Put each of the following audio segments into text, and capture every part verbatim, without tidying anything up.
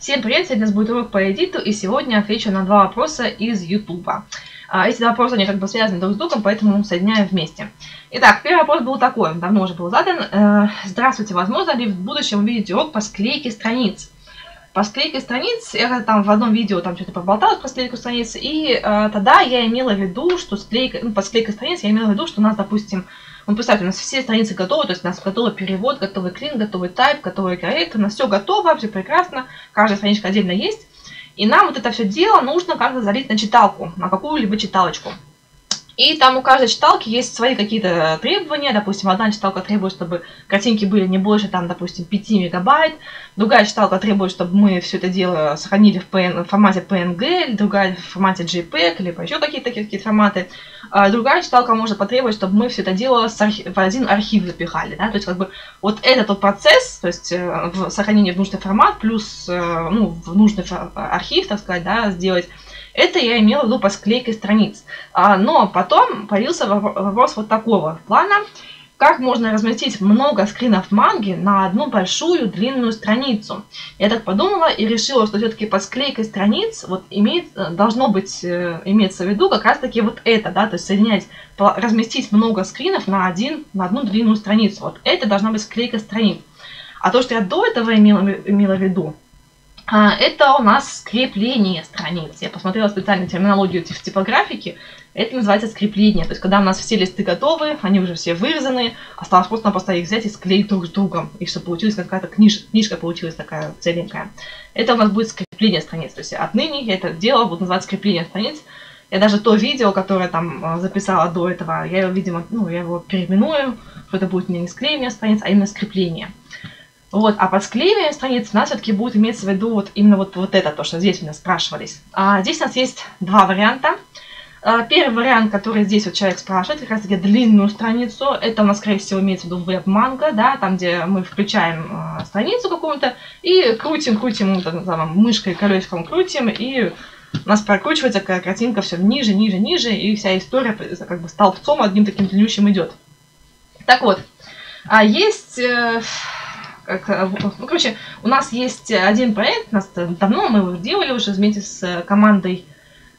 Всем привет! Сегодня у нас будет урок по Эдиту, и сегодня отвечу на два вопроса из YouTube. Эти два вопроса, они как бы связаны друг с другом, поэтому соединяем вместе. Итак, первый вопрос был такой, он давно уже был задан. Здравствуйте, возможно ли в будущем увидеть урок по склейке страниц? По склейке страниц, я там в одном видео там что-то поболтала про склейку страниц, и тогда я имела в виду, что склейка, ну, по склейке страниц я имела в виду, что у нас, допустим, ну, представьте, у нас все страницы готовы, то есть у нас готовый перевод, готовый клин, готовый тайп, готовый корректор, у нас все готово, все прекрасно, каждая страничка отдельно есть. И нам вот это все дело нужно как-то залить на читалку, на какую-либо читалочку. И там у каждой читалки есть свои какие-то требования. Допустим, одна читалка требует, чтобы картинки были не больше, там, допустим, пяти мегабайт. Другая читалка требует, чтобы мы все это дело сохранили в, пэ эн, в формате пэ эн гэ, другая в формате джей пег, либо еще какие-то такие какие форматы. Другая читалка может потребовать, чтобы мы все это дело в один архив запихали. Да? То есть, как бы, вот это тот процесс, то есть, в сохранение в нужный формат, плюс ну, в нужный архив, так сказать, да, сделать. Это я имела в виду по склейке страниц. Но потом появился вопрос вот такого плана. Как можно разместить много скринов манги на одну большую длинную страницу? Я так подумала и решила, что все-таки под склейкой страниц вот имеет, должно быть, имеется в виду как раз-таки вот это, да, то есть соединять, разместить много скринов на, один, на одну длинную страницу. Вот это должна быть склейка страниц. А то, что я до этого имела, имела в виду, это у нас скрепление страниц. Я посмотрела специальную терминологию в типографике. Это называется скрепление. То есть, когда у нас все листы готовы, они уже все вырезаны, осталось просто-напросто их взять и склеить друг с другом. И чтобы получилась какая-то книж... книжка, получилась такая целенькая. Это у нас будет скрепление страниц. То есть, отныне я это дело буду называть скрепление страниц. Я даже то видео, которое там записала до этого, я его, видимо, ну, я его переименую, что это будет не склеивание страниц, а именно скрепление. Вот, а под склеиванием страниц у нас все-таки будет иметься в виду вот именно вот, вот это, то, что здесь у нас спрашивались. А здесь у нас есть два варианта. А, первый вариант, который здесь вот человек спрашивает, как раз таки длинную страницу. Это у нас, скорее всего, имеется в виду веб-манга, да, там, где мы включаем а, страницу какую-то и крутим, крутим, там, там, мышкой, колесиком крутим, и у нас прокручивается картинка все ниже, ниже, ниже, и вся история как бы столбцом одним таким длиннющим идет. Так вот, а есть... Ну, короче, у нас есть один проект, у нас давно мы его делали уже вместе с командой,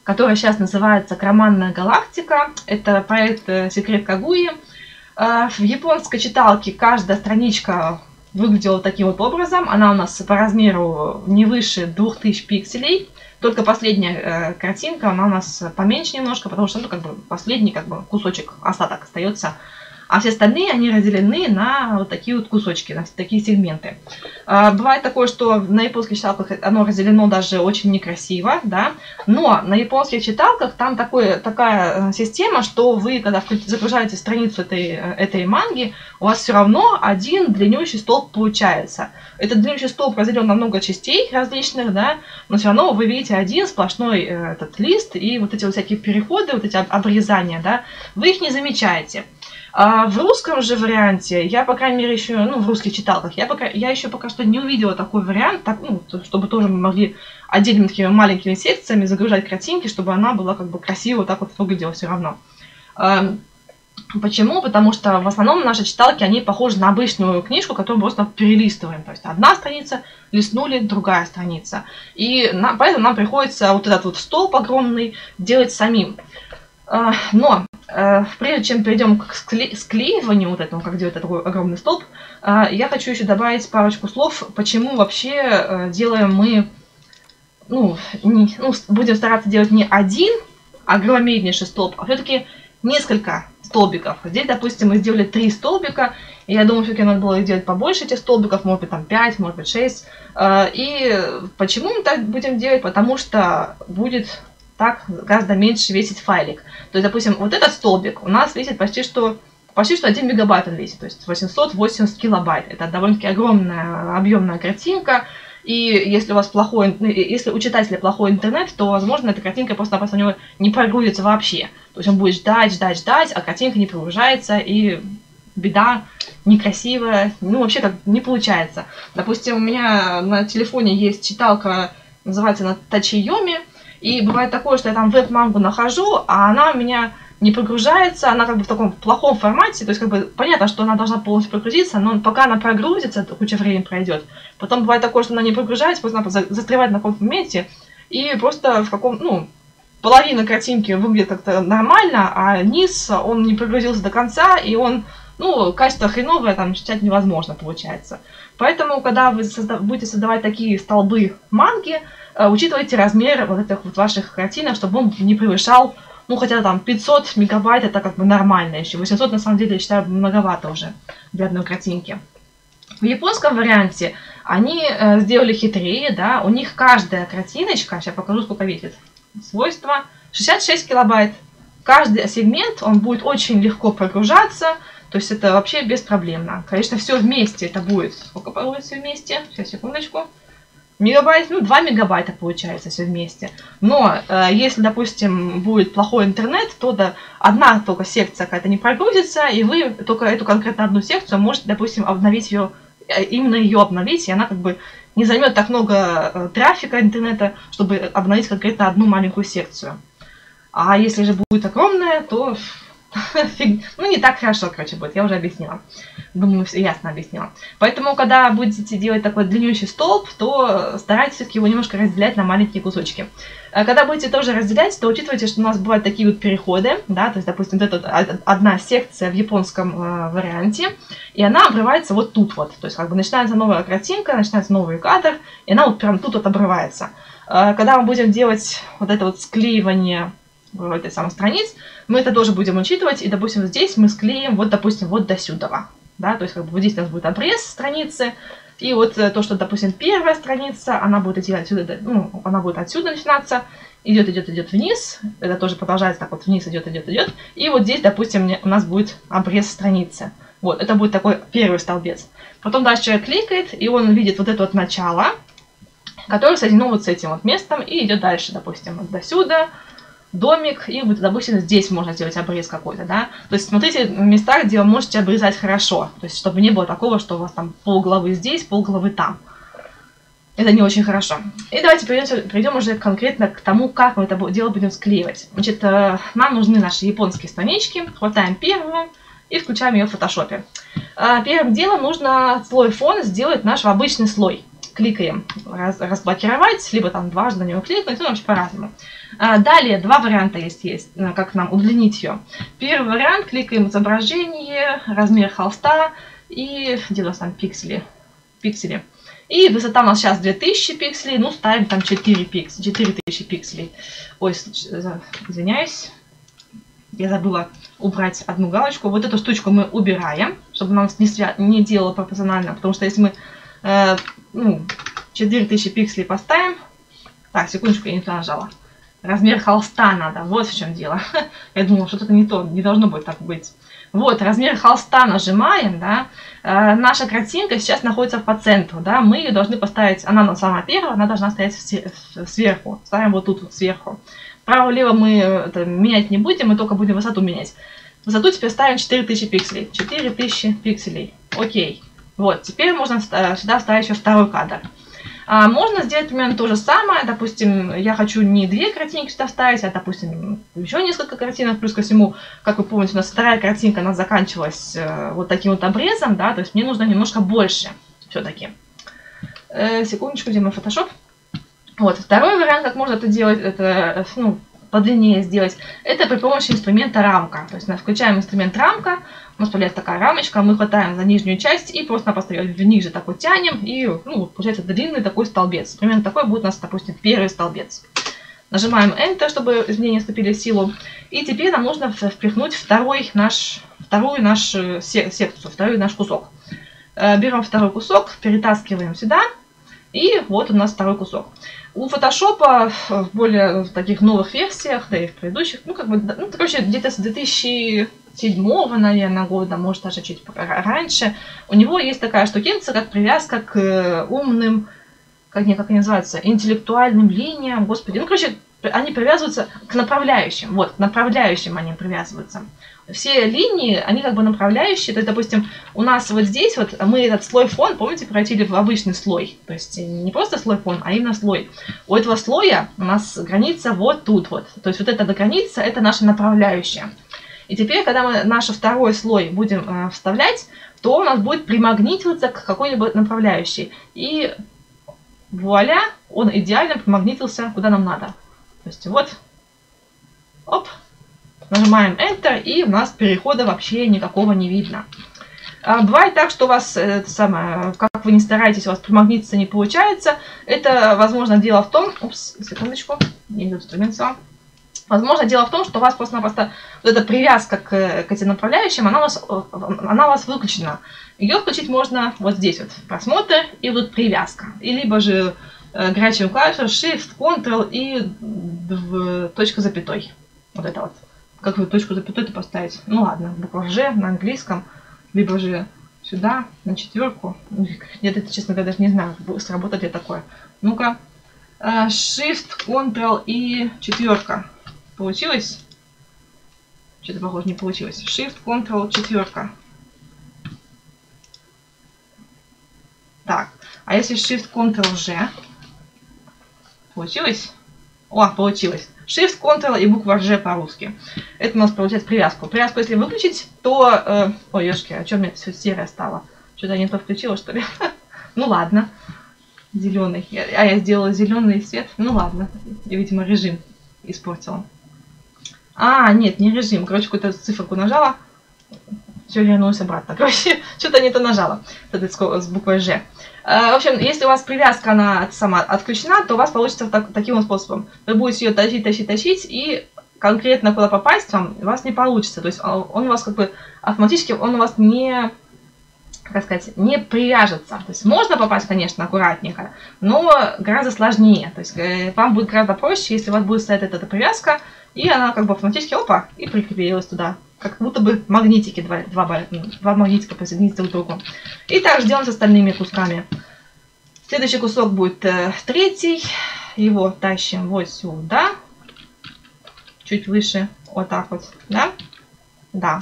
которая сейчас называется «Карманная Галактика». Это проект «Секрет Кагуи». В японской читалке каждая страничка выглядела таким вот образом. Она у нас по размеру не выше двух тысяч пикселей. Только последняя картинка, она у нас поменьше немножко, потому что ну, как бы последний как бы, кусочек, остаток остается. А все остальные, они разделены на вот такие вот кусочки, на такие сегменты. А, бывает такое, что на японских читалках оно разделено даже очень некрасиво, да. Но на японских читалках там такой, такая система, что вы, когда загружаете страницу этой, этой манги, у вас все равно один длиннющий столб получается. Этот длиннющий столб разделен на много частей различных, да, но все равно вы видите один сплошной этот лист, и вот эти вот всякие переходы, вот эти обрезания, да, вы их не замечаете. А в русском же варианте, я, по крайней мере, еще, ну, в русских читалках, я, пока, я еще пока что не увидела такой вариант, так, ну, чтобы тоже мы могли отдельными такими маленькими секциями загружать картинки, чтобы она была как бы красиво вот так вот выглядела все равно. А, почему? Потому что в основном наши читалки, они похожи на обычную книжку, которую просто перелистываем. То есть одна страница, листнули, другая страница. И нам, поэтому нам приходится вот этот вот столб огромный делать самим. Но прежде чем перейдем к скле склеиванию, вот этому, как делать такой огромный столб, я хочу еще добавить парочку слов, почему вообще делаем мы, ну, не, ну будем стараться делать не один огромнейший столб, а все-таки несколько столбиков. Здесь, допустим, мы сделали три столбика, и я думаю, все-таки надо было делать побольше этих столбиков, может быть, там пять, может быть, шесть. И почему мы так будем делать? Потому что будет... так гораздо меньше весит файлик. То есть, допустим, вот этот столбик у нас весит почти что, почти что один мегабайт он весит, то есть восемьсот восемьдесят килобайт. Это довольно-таки огромная объемная картинка, и если у вас плохой, если у читателя плохой интернет, то, возможно, эта картинка просто-напросто у него не прогрузится вообще. То есть он будет ждать, ждать, ждать, а картинка не прогружается, и беда, некрасивая, ну, вообще как не получается. Допустим, у меня на телефоне есть читалка, называется она «Тачи Йоми», и бывает такое, что я там веб-мангу нахожу, а она у меня не прогружается, она как бы в таком плохом формате, то есть как бы понятно, что она должна полностью прогрузиться, но пока она прогрузится, куча времени пройдет. Потом бывает такое, что она не прогружается, просто она застревает на каком-то моменте, и просто в каком, ну, половина картинки выглядит как-то нормально, а низ, он не прогрузился до конца, и он, ну, качество хреновое, там, читать невозможно получается. Поэтому, когда вы созда- будете создавать такие столбы манги, э, учитывайте размер вот этих вот ваших картинок, чтобы он не превышал, ну, хотя там пятьсот мегабайт это как бы нормально еще. восемьсот на самом деле, я считаю, многовато уже для одной картинки. В японском варианте они э, сделали хитрее, да. У них каждая картиночка, сейчас покажу, сколько весит, свойства, шестьдесят шесть килобайт. Каждый сегмент, он будет очень легко прогружаться, то есть это вообще беспроблемно. Конечно, все вместе это будет, сколько будет все вместе, сейчас, секундочку. Мегабайт, ну, два мегабайта получается все вместе. Но э, если, допустим, будет плохой интернет, то да, одна только секция какая-то не прогрузится, и вы только эту конкретно одну секцию можете, допустим, обновить ее, именно ее обновить, и она как бы не займет так много э, трафика интернета, чтобы обновить конкретно одну маленькую секцию. А если же будет огромная, то ну, не так хорошо, короче, будет, я уже объяснила. Думаю, все ясно объяснила. Поэтому, когда будете делать такой длиннющий столб, то старайтесь все-таки его немножко разделять на маленькие кусочки. Когда будете тоже разделять, то учитывайте, что у нас бывают такие вот переходы, да, то есть, допустим, вот эта одна секция в японском э, варианте, и она обрывается вот тут вот, то есть, как бы начинается новая картинка, начинается новый кадр, и она вот прям тут вот обрывается. Э, когда мы будем делать вот это вот склеивание в этой самой странице, мы это тоже будем учитывать, и, допустим, здесь мы склеим, вот, допустим, вот до сюда, да, то есть, как бы, вот здесь у нас будет обрез страницы, и вот то, что, допустим, первая страница, она будет идти отсюда, ну, она будет отсюда начинаться, идет, идет, идет вниз, это тоже продолжается так вот вниз, идет, идет, идет, и вот здесь, допустим, у нас будет обрез страницы, вот, это будет такой первый столбец. Потом дальше человек кликает, и он видит вот это вот начало, которое соединено вот с этим вот местом, и идет дальше, допустим, вот до сюда, домик, и, допустим, здесь можно сделать обрез какой-то, да. То есть смотрите места, где вы можете обрезать хорошо, то есть чтобы не было такого, что у вас там полголовы здесь, полголовы там. Это не очень хорошо. И давайте перейдем, перейдем уже конкретно к тому, как мы это дело будем склеивать. Значит, нам нужны наши японские странички, хватаем первую и включаем ее в фотошопе. Первым делом нужно слой фон сделать наш обычный слой. Кликаем раз, разблокировать, либо там дважды на него кликнуть, ну, вообще по-разному. А, далее два варианта есть, есть, как нам удлинить ее. Первый вариант, кликаем изображение, размер холста и где у нас там пиксели, пиксели. И высота у нас сейчас две тысячи пикселей, ну ставим там четыре тысячи пикселей. Ой, извиняюсь, я забыла убрать одну галочку. Вот эту штучку мы убираем, чтобы нам не, свя... не делало пропорционально, потому что если мы э, ну, четыре тысячи пикселей поставим. Так, секундочку, я не туда нажала. Размер холста надо, вот в чем дело. Я думала, что это не то, не должно будет так быть. Вот, размер холста нажимаем, да. Э, наша картинка сейчас находится по центру, да. Мы ее должны поставить, она нам сама первая, она должна стоять сверху. Ставим вот тут вот сверху. Право-лево мы это менять не будем, мы только будем высоту менять. Высоту теперь ставим четыре тысячи пикселей. четыре тысячи пикселей, окей. Вот, теперь можно сюда вставить еще второй кадр. А можно сделать примерно то же самое. Допустим, я хочу не две картинки сюда вставить, а, допустим, еще несколько картинок. Плюс ко всему, как вы помните, у нас вторая картинка, она заканчивалась э, вот таким вот обрезом, да, то есть мне нужно немножко больше все-таки. Э, секундочку, где мой фотошоп? Вот, второй вариант, как можно это делать, это, ну, подлиннее сделать, это при помощи инструмента рамка. То есть мы включаем инструмент рамка, у нас появляется такая рамочка, мы хватаем за нижнюю часть и просто-напросто ее ниже такой тянем, и, ну, получается длинный такой столбец. Примерно такой будет у нас, допустим, первый столбец. Нажимаем Enter, чтобы изменения вступили в силу. И теперь нам нужно впихнуть второй наш, вторую нашу секцию, второй наш кусок. Берем второй кусок, перетаскиваем сюда, и вот у нас второй кусок. У Photoshop в более таких новых версиях, да и в предыдущих, ну, как бы, ну, короче, где-то с две тысячи седьмого, наверное, года, может, даже чуть раньше, у него есть такая штукенция, как привязка к умным, как, не, как они называются, интеллектуальным линиям, господи, ну, короче, они привязываются к направляющим, вот, к направляющим они привязываются. Все линии, они как бы направляющие, то есть, допустим, у нас вот здесь вот мы этот слой фон, помните, превратили в обычный слой, то есть не просто слой фон, а именно слой. У этого слоя у нас граница вот тут вот, то есть вот эта граница, это наша направляющая. И теперь, когда мы наш второй слой будем э, вставлять, то он у нас будет примагнитиваться к какой-либо направляющей. И вуаля, он идеально примагнитился куда нам надо. То есть вот, оп, нажимаем Enter, и у нас перехода вообще никакого не видно. А бывает так, что у вас, это самое, как вы не стараетесь, у вас примагнититься не получается. Это, возможно, дело в том... Упс, секундочку, не идет инструмент сам. Возможно, дело в том, что у вас просто-напросто вот эта привязка к, к этим направляющим, она у вас, она у вас выключена. Ее включить можно вот здесь вот, просмотр, и вот привязка. И либо же э, горячим клавишем Shift, Ctrl и в, точка запятой. Вот это вот. Как вы точку запятой-то поставите? Ну ладно, буква Ж на английском. Либо же сюда, на четверку. Нет, это, честно говоря, даже не знаю, сработает ли такое. Ну-ка. Shift, Ctrl и четверка. Получилось? Что-то, похоже, не получилось. Shift, Ctrl, четверка. Так. А если Shift, Ctrl, G? Получилось? О, получилось. Shift, Ctrl и буква G по-русски. Это у нас получается привязку. Привязку, если выключить, то... Э, ой, ёшки, а что у меня все серое стало? Что-то я не то включила, что ли? Ну ладно. Зеленый. А я сделала зеленый свет. Ну ладно. Я, видимо, режим испортила. А, нет, не режим. Короче, какую-то циферку нажала. Все вернулось обратно. Короче, что-то не то нажала. С буквой G. В общем, если у вас привязка, она сама отключена, то у вас получится так, таким вот способом. Вы будете ее тащить, тащить, тащить, и конкретно куда попасть вам, у вас не получится. То есть он у вас как бы автоматически, он у вас не, как сказать, не привяжется. То есть можно попасть, конечно, аккуратненько, но гораздо сложнее. То есть вам будет гораздо проще, если у вас будет стоять эта, эта привязка, и она как бы автоматически, опа, и прикрепилась туда. Как будто бы магнитики, два, два, два магнитика присоединить друг к другу. И так сделаем с остальными кусками. Следующий кусок будет э, третий. Его тащим вот сюда. Чуть выше. Вот так вот. Да? Да.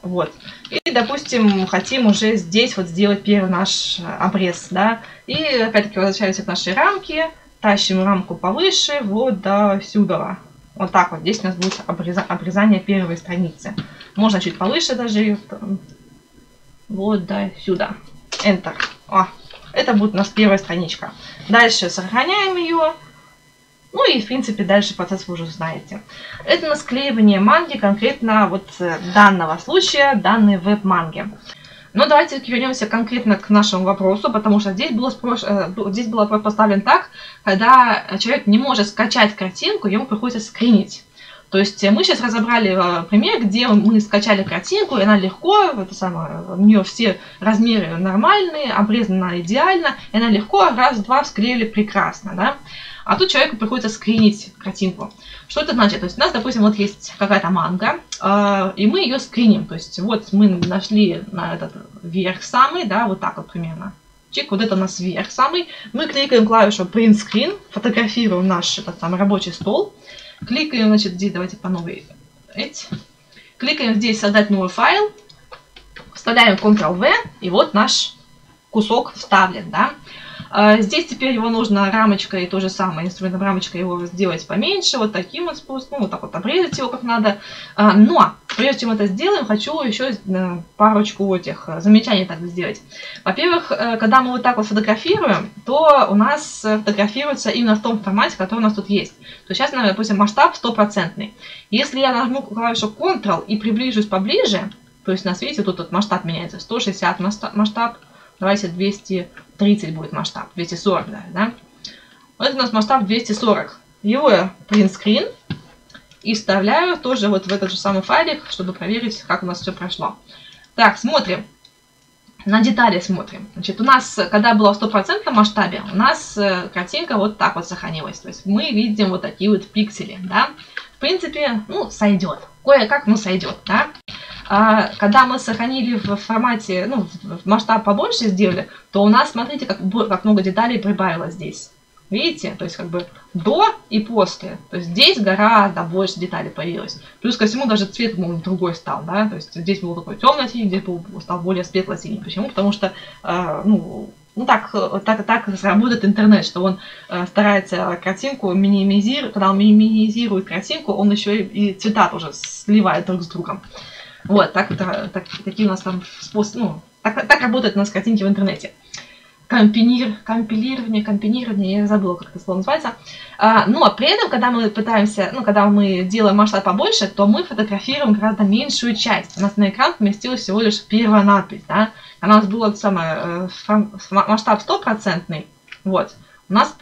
Вот. И, допустим, хотим уже здесь вот сделать первый наш обрез. Да? И опять-таки возвращаемся к нашей рамке. Тащим рамку повыше. Вот до сюда. Вот так вот. Здесь у нас будет обрезание первой страницы. Можно чуть повыше даже. Вот до сюда. Enter. О, это будет у нас первая страничка. Дальше сохраняем ее. Ну и, в принципе, дальше процесс вы уже знаете. Это у нас склеивание манги конкретно вот данного случая, данной веб-манги. Но давайте вернемся конкретно к нашему вопросу, потому что здесь было, спрош... здесь было поставлен так, когда человек не может скачать картинку, ему приходится скринить. То есть мы сейчас разобрали пример, где мы скачали картинку, и она легко, это самое, у нее все размеры нормальные, обрезана идеально, и она легко раз-два склеили прекрасно. Да? А тут человеку приходится скринить картинку. Что это значит? То есть у нас, допустим, вот есть какая-то манга, э, и мы ее скриним. То есть вот мы нашли на этот верх самый, да, вот так вот примерно. Чик, вот это у нас верх самый. Мы кликаем клавишу Print Screen, фотографируем наш этот, там, рабочий стол. Кликаем, значит, здесь, давайте по новой. Эть. Кликаем здесь создать новый файл. Вставляем Ctrl-V, и вот наш кусок вставлен, да. Здесь теперь его нужно рамочкой, то же самое, инструментом рамочкой его сделать поменьше, вот таким вот способом, вот так вот обрезать его как надо. Но прежде чем это сделаем, хочу еще парочку этих замечаний так сделать. Во-первых, когда мы вот так вот фотографируем, то у нас фотографируется именно в том формате, который у нас тут есть. То сейчас, допустим, масштаб стопроцентный. Если я нажму клавишу Ctrl и приближусь поближе, то есть у нас, видите, тут вот масштаб меняется, сто шестьдесят масштаб. Давайте двести тридцать будет масштаб, двести сорок даже, да? Вот это у нас масштаб двести сорок. Его я принтскрин и вставляю тоже вот в этот же самый файлик, чтобы проверить, как у нас все прошло. Так, смотрим. На детали смотрим. Значит, у нас, когда было в стопроцентном масштабе, у нас картинка вот так вот сохранилась. То есть мы видим вот такие вот пиксели, да? В принципе, ну, сойдет. Кое-как, ну, сойдет, да? Когда мы сохранили в формате, ну, в масштаб побольше сделали, то у нас, смотрите, как, как много деталей прибавилось здесь. Видите? То есть, как бы до и после. То есть, здесь гораздо больше деталей появилось. Плюс ко всему, даже цвет, по-моему, другой стал, да? То есть, здесь был такой темно-синий, здесь был, стал более светло-синий. Почему? Потому что, э, ну, Ну, так, так, так работает интернет, что он э, старается картинку минимизировать, когда он минимизирует картинку, он еще и, и цвета тоже сливает друг с другом. Вот, так, так, такие у нас там способы, ну, так, так работают у нас картинки в интернете. Компинир, компилирование, компинирование, я забыла, как это слово называется. А, но при этом, когда мы пытаемся, ну, когда мы делаем масштаб побольше, то мы фотографируем гораздо меньшую часть. У нас на экран поместилась всего лишь первая надпись, да. У нас был самое, масштаб стопроцентный, вот. У нас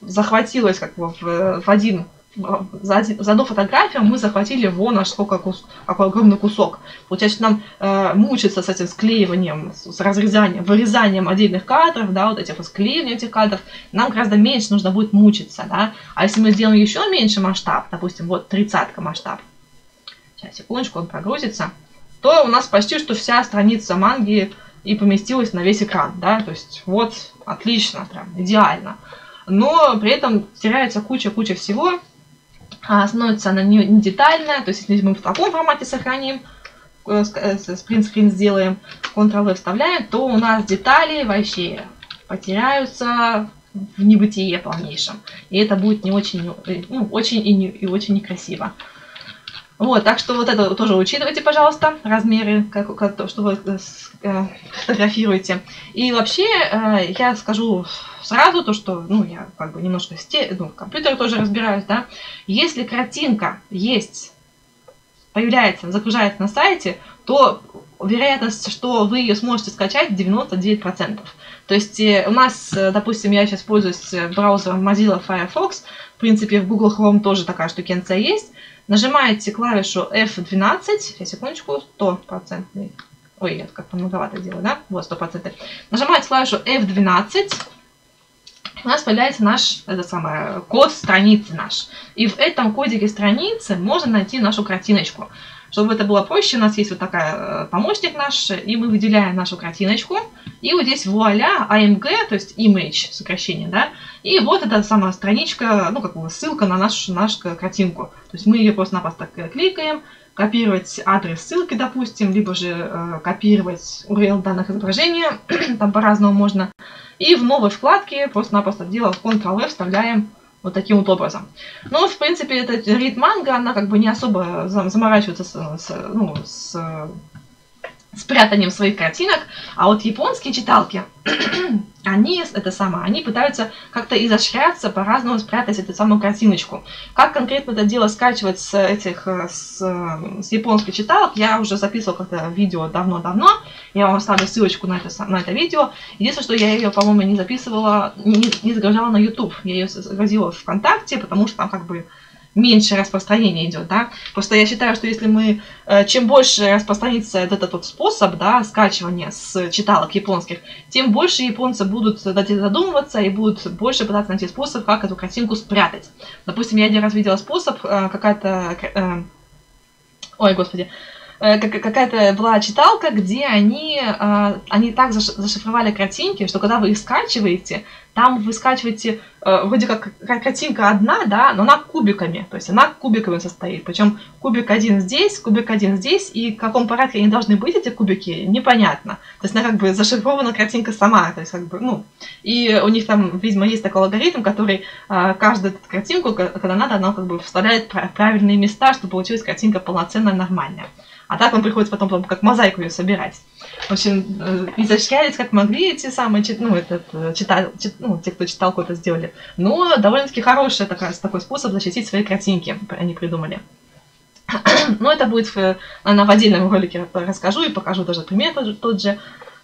захватилось как бы в, в один, за, один, за одну фотографию мы захватили вон аж сколько, какой огромный кусок. Получается, нам э, мучиться с этим склеиванием, с, с разрезанием, вырезанием отдельных кадров, да, вот этих вот склеиваний этих кадров, нам гораздо меньше нужно будет мучиться, да. А если мы сделаем еще меньше масштаб, допустим, вот тридцатка масштаб, сейчас, секундочку, он прогрузится, то у нас почти что вся страница манги и поместилась на весь экран, да, то есть вот, отлично, прям, идеально. Но при этом теряется куча-куча всего, а становится она не, не детальная, то есть если мы в таком формате сохраним, спринт-скрин сделаем, контрол-в вставляем, то у нас детали вообще потеряются в небытие полнейшем. И это будет не очень, ну, очень и, не, и очень некрасиво. Вот, так что вот это тоже учитывайте, пожалуйста, размеры, как, как, что вы э, фотографируете. И вообще э, я скажу сразу то, что, ну, я как бы немножко в сте, ну, в компьютере тоже разбираюсь, да. Если картинка есть, появляется, загружается на сайте, то вероятность, что вы ее сможете скачать, девяносто девять процентов. То есть у нас, допустим, я сейчас пользуюсь браузером Mozilla Firefox, в принципе, в Google Chrome тоже такая штукенция есть. Нажимаете клавишу эф двенадцать, сейчас, секундочку, сто процентов. Ой, я как-то многовато делаю, да? Вот, сто процентов. Нажимаете клавишу эф двенадцать, у нас появляется наш, это самое, код страницы наш. И в этом кодике страницы можно найти нашу картиночку. Чтобы это было проще, у нас есть вот такая помощник наш, и мы выделяем нашу картиночку. И вот здесь вуаля, эй эм джи, то есть image, сокращение, да. И вот эта самая страничка, ну, как бы ссылка на нашу, нашу картинку. То есть мы ее просто-напросто кликаем, копировать адрес ссылки, допустим, либо же э, копировать ю ар эл данных изображения, там по-разному можно. И в новой вкладке просто-напросто, делав контрол-в, вставляем вот таким вот образом. Но, в принципе, эта ReadManga, она как бы не особо заморачивается с, с, ну, с с прятанием своих картинок, а вот японские читалки, они, это самое, они пытаются как-то изощряться, по-разному спрятать эту самую картиночку. Как конкретно это дело скачивать с этих, с, с японских читалок, я уже записывала как-то видео давно-давно, я вам оставлю ссылочку на это, на это видео. Единственное, что я ее, по-моему, не записывала, не, не загружала на YouTube, я ее загрузила в ВКонтакте, потому что там как бы меньше распространения идет, да. Просто я считаю, что если мы, чем больше распространится этот, этот способ, да, скачивания с читалок японских, тем больше японцы будут задумываться и будут больше пытаться найти способ, как эту картинку спрятать. Допустим, я один раз видела способ, какая-то... Ой, господи. Какая-то была читалка, где они, они так зашифровали картинки, что когда вы их скачиваете, там вы скачиваете, вроде как картинка одна, да, но она кубиками, то есть она кубиками состоит. Причем кубик один здесь, кубик один здесь, и в каком порядке они должны быть, эти кубики, непонятно. То есть она как бы зашифрована картинка сама, то есть как бы, ну, и у них там, видимо, есть такой алгоритм, который каждую картинку, когда надо, она как бы вставляет правильные места, чтобы получилась картинка полноценная, нормальная. А так вам приходится потом как мозаику ее собирать. В общем, изощрялись как могли эти самые, ну, этот, читал, чит, ну, те, кто читал, кого-то сделали. Но довольно-таки хороший такой, такой способ защитить свои картинки они придумали. Но это будет, в, наверное, в отдельном ролике расскажу и покажу даже пример тот же, тот же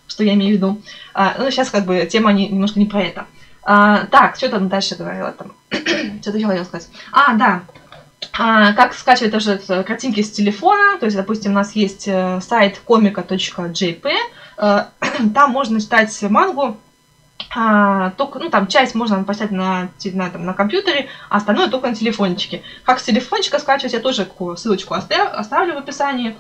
что я имею в виду. А, ну, сейчас как бы тема не, немножко не про это. А, так, что там дальше говорила там? Что-то я хотела сказать. А, да. А, как скачивать тоже картинки с телефона, то есть, допустим, у нас есть сайт комика точка джей пи, а, там можно читать мангу, а, только, ну, там часть можно поставить на, на, там, на компьютере, а остальное только на телефончике. Как с телефончика скачивать, я тоже ссылочку оставлю в описании.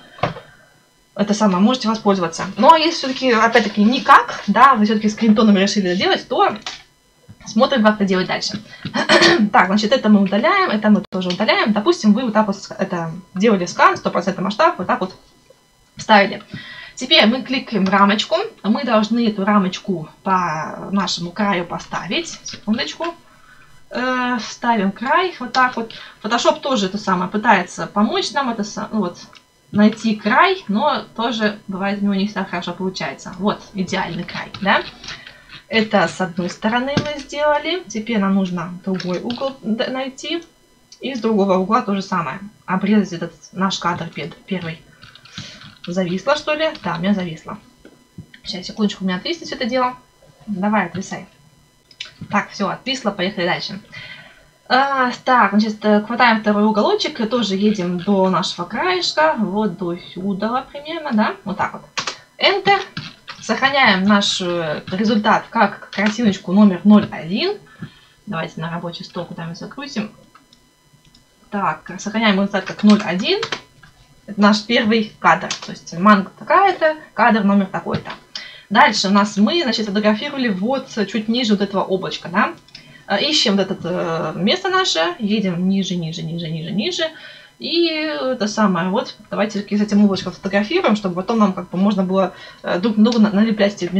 Это самое, можете воспользоваться. Но если все-таки, опять-таки, никак, да, вы все-таки скринтонами решили это делать, то... Смотрим, как это делать дальше. Так, значит, это мы удаляем, это мы тоже удаляем. Допустим, вы вот так вот это делали скан, сто процентов масштаб, вот так вот вставили. Теперь мы кликаем рамочку. Мы должны эту рамочку по нашему краю поставить. Секундочку. Э, ставим край. Вот так вот. Photoshop тоже это самое пытается помочь нам. Это вот, найти край, но тоже бывает у него не всегда хорошо получается. Вот идеальный край. Да? Это с одной стороны мы сделали. Теперь нам нужно другой угол найти. И с другого угла то же самое. Обрезать этот наш кадр первый. Зависло, что ли? Да, у меня зависло. Сейчас, секундочку, у меня отвиснет все это дело. Давай, отвисай. Так, все, отвисло, поехали дальше. А, так, значит, хватаем второй уголочек и тоже едем до нашего краешка. Вот до сюда примерно, да? Вот так вот. Enter. Сохраняем наш результат как картиночку номер ноль один. Давайте на рабочий стол куда-нибудь закрутим. Так, сохраняем результат как ноль один. Это наш первый кадр. То есть манга такая-то, кадр номер такой-то. Дальше у нас мы, значит, фотографировали вот чуть ниже вот этого облачка, да. Ищем вот это место наше, едем ниже, ниже, ниже, ниже, ниже. И это самое, вот, давайте с этим облачком фотографируем, чтобы потом нам как бы можно было друг на друга налеплять эти,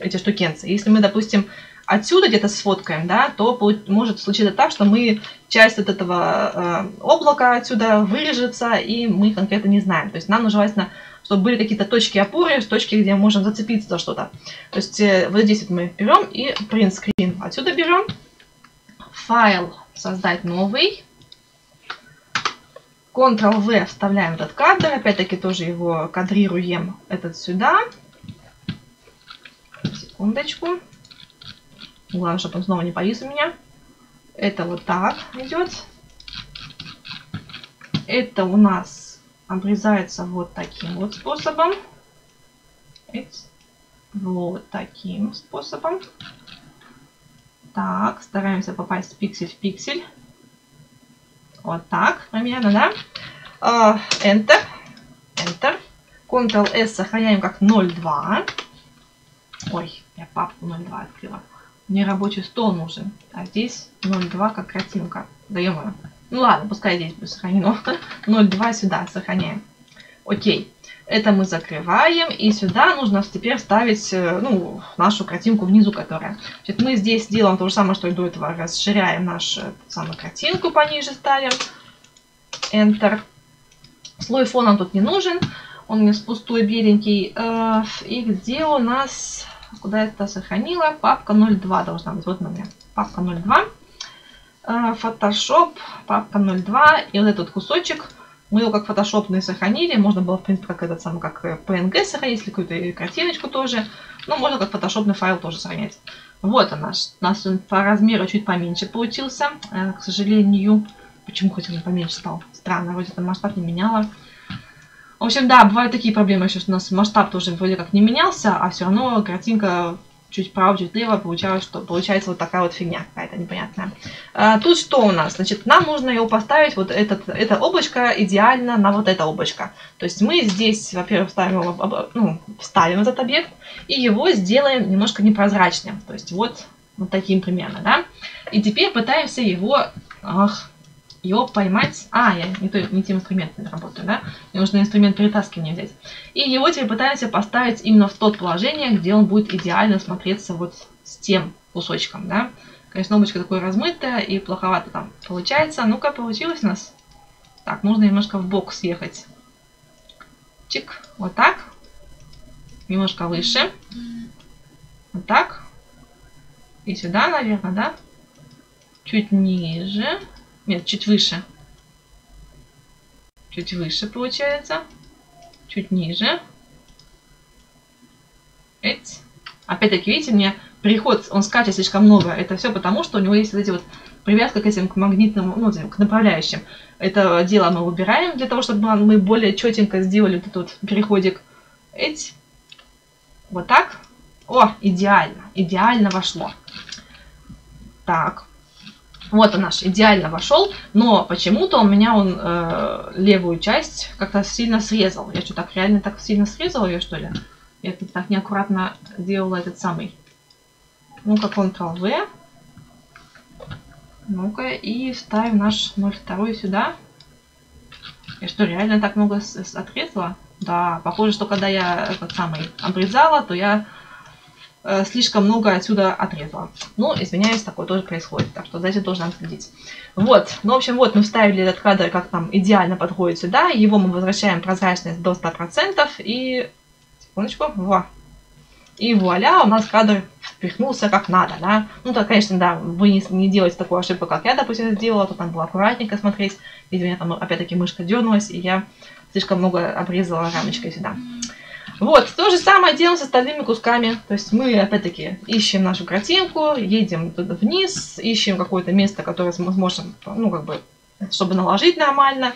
эти штукенцы. Если мы, допустим, отсюда где-то сфоткаем, да, то может случиться так, что мы часть от этого э, облака отсюда вырежется, и мы конкретно не знаем. То есть нам желательно, чтобы были какие-то точки опоры, точки, где мы можем зацепиться за что-то. То есть э, вот здесь вот мы берем и print screen отсюда берем. Файл создать новый. контрол ви вставляем этот кадр. Опять-таки тоже его кадрируем этот сюда. Секундочку. Главное, чтобы он снова не повис у меня. Это вот так идет. Это у нас обрезается вот таким вот способом. Вот таким способом. Так, стараемся попасть пиксель в пиксель. Вот так примерно, да? Uh, enter. Enter. контрол эс сохраняем как ноль два. Ой, я папку ноль два открыла. Мне рабочий стол нужен. А здесь ноль два как картинка. Даем ее. Ну ладно, пускай здесь будет сохранено. ноль два сюда сохраняем. Окей. Это мы закрываем. И сюда нужно теперь вставить, ну, нашу картинку внизу, которая. Значит, мы здесь делаем то же самое, что и до этого. Расширяем нашу самую картинку, пониже ставим. Enter. Слой фона тут не нужен. Он у меня пустой, беленький. И где у нас... Куда это сохранила? Папка ноль два должна быть. Вот у меня папка ноль два. Photoshop, папка ноль два. И вот этот кусочек, мы его как фотошопный сохранили. Можно было, в принципе, как этот самый, как пи эн джи сохранить, или какую-то картиночку тоже. Но можно как фотошопный файл тоже сохранять. Вот он наш. У нас он по размеру чуть поменьше получился. К сожалению, почему хоть он поменьше стал? Странно, вроде там масштаб не меняла. В общем, да, бывают такие проблемы еще, что у нас масштаб тоже вроде как не менялся, а все равно картинка чуть вправо, чуть влево получалась, что получается вот такая вот фигня какая-то непонятная. А, тут что у нас? Значит, нам нужно его поставить, вот этот, это облачко идеально на вот это облачко. То есть мы здесь, во-первых, ставим, об, об, ну, ставим этот объект и его сделаем немножко непрозрачным. То есть вот, вот таким примерно, да. И теперь пытаемся его... Ах, его поймать. А, я не, то, не тем инструментом работаю, да? Мне нужно инструмент перетаскивания взять. И его теперь пытаемся поставить именно в тот положение, где он будет идеально смотреться вот с тем кусочком, да? Конечно, облачко такое размытое и плоховато там получается. Ну-ка, получилось у нас? Так, нужно немножко в бок съехать. Чик, вот так. Немножко выше. Вот так. И сюда, наверное, да? Чуть ниже. Нет, чуть выше. Чуть выше получается. Чуть ниже. Эть. Опять-таки, видите, мне переход, он скачет слишком много. Это все потому, что у него есть вот эти вот привязка к этим к магнитным, ну, к направляющим. Это дело мы выбираем для того, чтобы мы более четенько сделали вот этот вот переходик. Эть. Вот так. О, идеально. Идеально вошло. Так. Вот он наш идеально вошел, но почему-то у меня он э, левую часть как-то сильно срезал. Я что, так реально так сильно срезала ее, что ли? Я тут так неаккуратно делала этот самый. Ну-ка, контрол ви. Ну-ка, и вставим наш ноль два сюда. Я что, реально так много отрезала? Да, похоже, что когда я этот самый обрезала, то я э, слишком много отсюда отрезала. Ну, извиняюсь, такое тоже происходит, так что за этим тоже надо следить. Вот, ну, в общем, вот мы вставили этот кадр, как там идеально подходит сюда. Его мы возвращаем прозрачность до сто процентов и... Секундочку, во. И вуаля, у нас кадр впихнулся как надо, да. Ну, то, конечно, да, вы не, не делаете такую ошибку, как я, допустим, сделала, то там было аккуратненько смотреть. Видимо, у меня там, опять-таки, мышка дернулась, и я слишком много обрезала рамочкой сюда. Вот, то же самое делаем с остальными кусками. То есть мы, опять-таки, ищем нашу картинку, едем туда вниз, ищем какое-то место, которое мы сможем, ну, как бы, чтобы наложить нормально,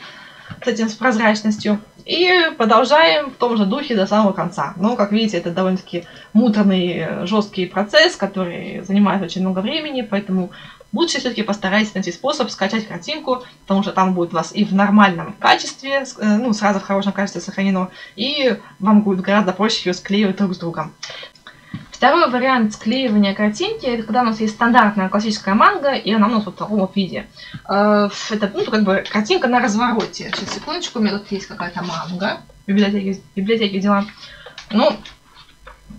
с этим, с прозрачностью. И продолжаем в том же духе до самого конца. Но, как видите, это довольно-таки муторный, жесткий процесс, который занимает очень много времени, поэтому лучше все-таки постарайтесь найти способ скачать картинку, потому что там будет у вас и в нормальном качестве, ну, сразу в хорошем качестве сохранено, и вам будет гораздо проще ее склеивать друг с другом. Второй вариант склеивания картинки – это когда у нас есть стандартная классическая манга, и она у нас вот в таком вот виде. Это, ну, как бы картинка на развороте. Сейчас, секундочку, у меня тут есть какая-то манга в библиотеке, в библиотеке дела. Ну,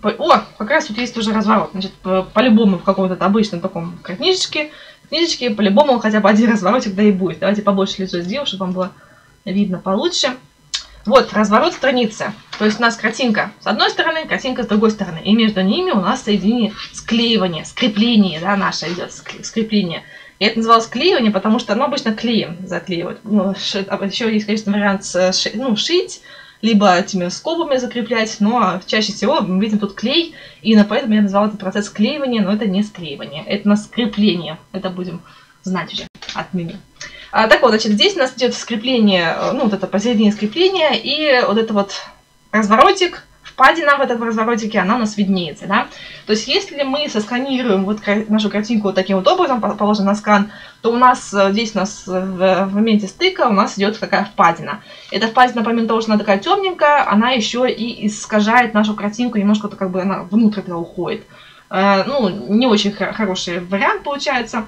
по, о, как раз тут есть уже разворот. Значит, по-любому в каком-то обычном таком книжечке, книжечке по-любому хотя бы один разворотик, да и будет. Давайте побольше лицо сделаю, чтобы вам было видно получше. Вот, разворот страницы. То есть у нас картинка с одной стороны, картинка с другой стороны. И между ними у нас соединение, склеивание, скрепление, да, наше идет скрепление. Я это называла склеивание, потому что оно обычно клеем заклеивают. Ну, ши, еще есть, конечно, вариант ши, ну, шить, либо этими скобами закреплять, но чаще всего мы видим тут клей, и поэтому я назвала этот процесс склеивания, но это не склеивание, это у нас скрепление. Это будем знать уже от меня. А, так вот, значит, здесь у нас идет скрепление, ну, вот это посередине скрепления, и вот это вот разворотик, впадина в этом разворотике, она у нас виднеется, да. То есть, если мы сосканируем вот нашу картинку вот таким вот образом, положим на скан, то у нас здесь у нас в, в моменте стыка у нас идет такая впадина. Эта впадина, помимо того, что она такая темненькая, она еще и искажает нашу картинку, немножко как бы она внутрь туда уходит. А, ну, не очень хороший вариант получается.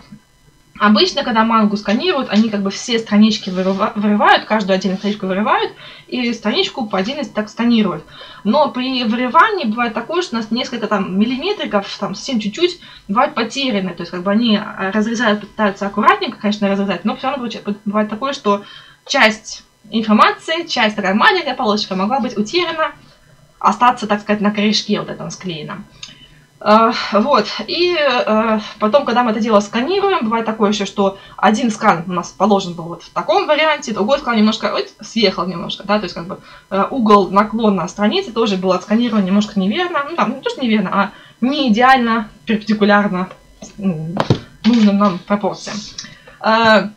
Обычно, когда мангу сканируют, они как бы все странички вырывают, каждую отдельную страничку вырывают, и страничку по отдельности так сканируют. Но при вырывании бывает такое, что у нас несколько там миллиметриков, там совсем чуть-чуть, бывают потеряны. То есть как бы они разрезают, пытаются аккуратненько, конечно, разрезать, но все равно бывает такое, что часть информации, часть такая маленькая полосочка могла быть утеряна, остаться, так сказать, на корешке вот этом склеенном. Вот, и потом, когда мы это дело сканируем, бывает такое еще, что один скан у нас положен был вот в таком варианте, другой скан немножко ой, съехал немножко, да, то есть как бы угол наклона страницы тоже был отсканирован немножко неверно, ну там не то, что неверно, а не идеально перпендикулярно нужным нам пропорциям. Так,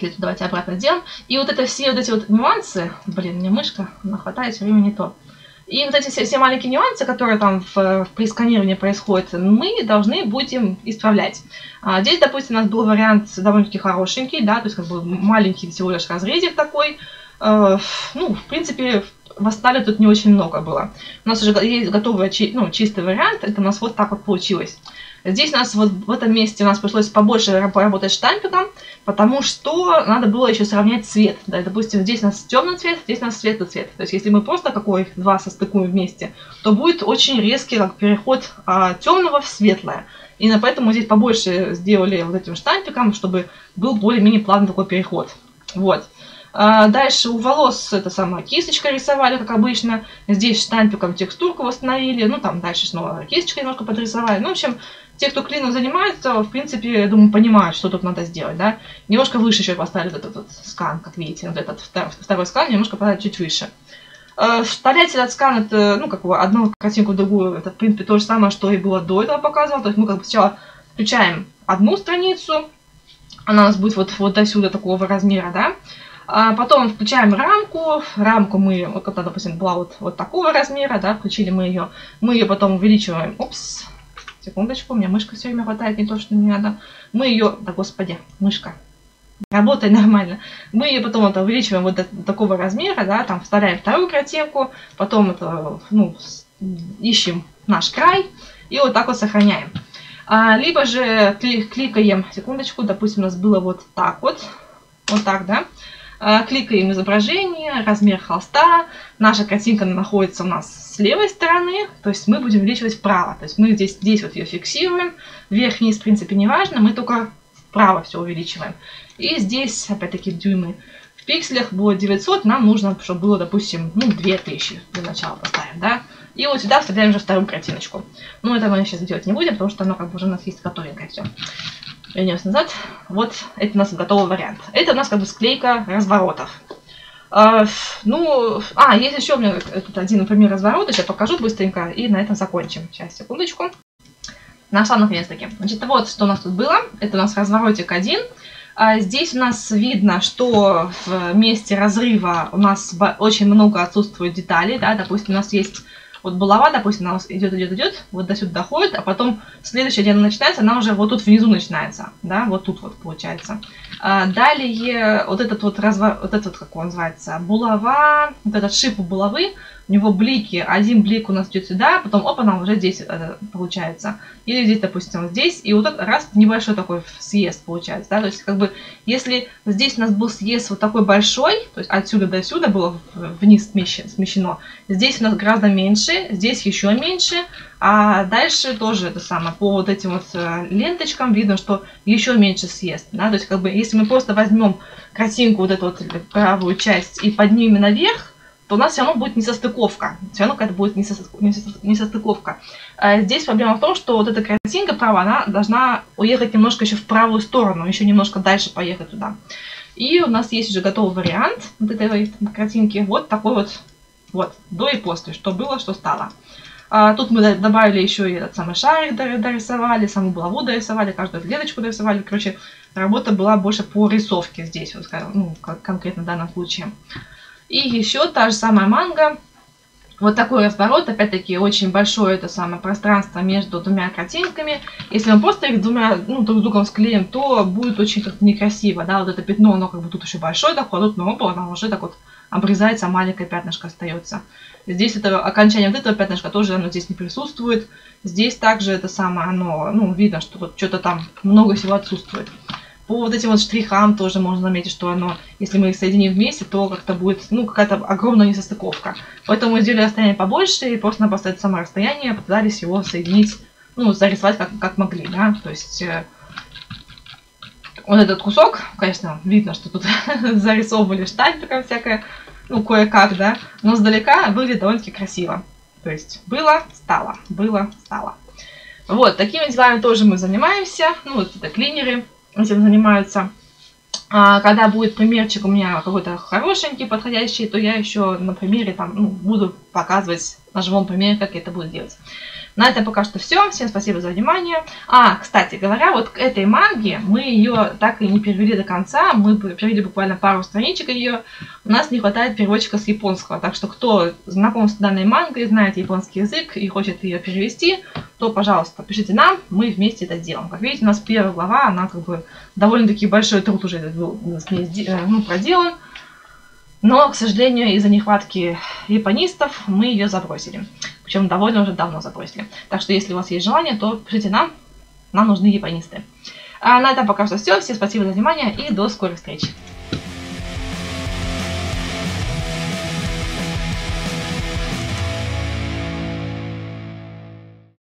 лето, давайте обратно сделаем. И вот это все вот эти вот нюансы, блин, мне мышка, она хватает все время не то. И вот эти все, все маленькие нюансы, которые там в, в, при сканировании происходят, мы должны будем исправлять. А здесь, допустим, у нас был вариант довольно-таки хорошенький, да, то есть как бы маленький всего лишь разрезик такой. Э, ну, в принципе, восстали тут не очень много было. У нас уже есть готовый, ну, чистый вариант, это у нас вот так вот получилось. Здесь у нас вот в этом месте у нас пришлось побольше работать штампиком, потому что надо было еще сравнять цвет. Да, допустим, здесь у нас темный цвет, здесь у нас светлый цвет. То есть, если мы просто какой два состыкуем вместе, то будет очень резкий как переход а, темного в светлое. И поэтому здесь побольше сделали вот этим штампиком, чтобы был более-менее плавный такой переход. Вот. А дальше у волос это самая кисточка рисовали, как обычно. Здесь штампиком текстурку восстановили. Ну, там дальше снова кисточкой немножко подрисовали. Ну, в общем... Те, кто клином занимается, в принципе, я думаю, понимают, что тут надо сделать, да. Немножко выше еще поставили этот, этот скан, как видите, вот этот второй скан немножко поставили чуть выше. Вставлять этот скан, это, ну, как бы, одну картинку в другую, это, в принципе, то же самое, что и было до этого показано. То есть мы, как бы, сначала включаем одну страницу, она у нас будет вот, вот до сюда такого размера, да. А потом включаем рамку, рамку мы, вот, когда, допустим, была вот, вот такого размера, да, включили мы ее, мы ее потом увеличиваем, упс. Секундочку, у меня мышка все время хватает, не то, что мне надо. Мы ее, да господи, мышка, работай нормально. Мы ее потом это увеличиваем вот до, до такого размера, да, там вставляем вторую картинку, потом это, ну, ищем наш край и вот так вот сохраняем. А, либо же кли, кликаем, секундочку, допустим, у нас было вот так вот, вот так, да. Кликаем изображение, размер холста. Наша картинка находится у нас с левой стороны, то есть мы будем увеличивать вправо. То есть мы здесь, здесь вот ее фиксируем. Вверх, вниз, в принципе, не важно, мы только вправо все увеличиваем. И здесь, опять-таки, дюймы в пикселях было девятьсот, нам нужно, чтобы было, допустим, ну, две тысячи для начала поставим, да. И вот сюда вставляем уже вторую картиночку. Ну, это мы сейчас делать не будем, потому что оно как бы уже у нас есть готовенькое все. Вернемся назад. Вот это у нас готовый вариант. Это у нас как бы склейка разворотов. А, ну, а, есть еще у меня этот один, например, разворот. Сейчас покажу быстренько и на этом закончим. Сейчас, секундочку. Нашла наконец-таки. Значит, вот что у нас тут было. Это у нас разворотик один. А здесь у нас видно, что в месте разрыва у нас очень много отсутствует деталей. Да? Допустим, у нас есть... Вот булава, допустим, она у нас идет, идет, идет, вот до сюда доходит, а потом следующая, где она начинается, она уже вот тут внизу начинается, да, вот тут вот получается. А далее вот этот вот разворот, вот этот, как он называется, булава, вот этот шип у булавы, у него блики, один блик у нас идет сюда, потом опа, она уже здесь получается. Или здесь, допустим, вот здесь, и вот этот раз небольшой такой съезд получается, да, то есть как бы, если здесь у нас был съезд вот такой большой, то есть отсюда до сюда было вниз смещено, здесь у нас гораздо меньше. Здесь еще меньше, а дальше тоже это самое, по вот этим вот ленточкам видно, что еще меньше съезд, да? То есть как бы если мы просто возьмем картинку вот эту вот правую часть и поднимем наверх, то у нас все равно будет несостыковка, все равно какая-то будет несостыковка. А здесь проблема в том, что вот эта картинка правая, она должна уехать немножко еще в правую сторону, еще немножко дальше поехать туда. И у нас есть уже готовый вариант вот этой картинки, вот такой вот. Вот, до и после, что было, что стало. А, тут мы добавили еще и этот самый шарик дорисовали, саму булаву дорисовали, каждую клеточку дорисовали. Короче, работа была больше по рисовке здесь, вот, ну, конкретно в данном случае. И еще та же самая манга. Вот такой разворот, опять-таки, очень большое это самое пространство между двумя картинками. Если мы просто их двумя, ну, друг с другом склеим, то будет очень как-то некрасиво, да, вот это пятно, оно как бы тут еще большое, так вот, но оно уже так вот обрезается, маленькое пятнышко остается. Здесь это окончание вот этого пятнышка тоже, оно здесь не присутствует. Здесь также это самое, оно, ну, видно, что тут что-то там много всего отсутствует. По вот этим вот штрихам тоже можно заметить, что оно, если мы их соединим вместе, то как-то будет, ну, какая-то огромная несостыковка. Поэтому сделали расстояние побольше и просто-напросто это самое расстояние попытались его соединить, ну, зарисовать как, как могли, да, то есть э, вот этот кусок, конечно, видно, что тут зарисовывали штампиком всякое, ну, кое-как, да, но сдалека выглядит довольно-таки красиво, то есть было, стало, было, стало. Вот, такими делами тоже мы занимаемся, ну, вот это клинеры. Этим занимаются. А когда будет примерчик у меня какой-то хорошенький, подходящий, то я еще на примере там, ну, буду показывать на живом примере, как я это буду делать. На этом пока что все. Всем спасибо за внимание. А, кстати говоря, вот к этой манге мы ее так и не перевели до конца. Мы перевели буквально пару страничек ее. У нас не хватает переводчика с японского. Так что, кто знаком с данной мангой, знает японский язык и хочет ее перевести, то, пожалуйста, пишите нам, мы вместе это сделаем. Как видите, у нас первая глава, она как бы довольно-таки большой труд уже был, ну, проделан. Но, к сожалению, из-за нехватки японистов мы ее забросили. Причем довольно уже давно забросили. Так что, если у вас есть желание, то пишите нам. Нам нужны японисты. А на этом пока что все. Всем спасибо за внимание и до скорых встреч.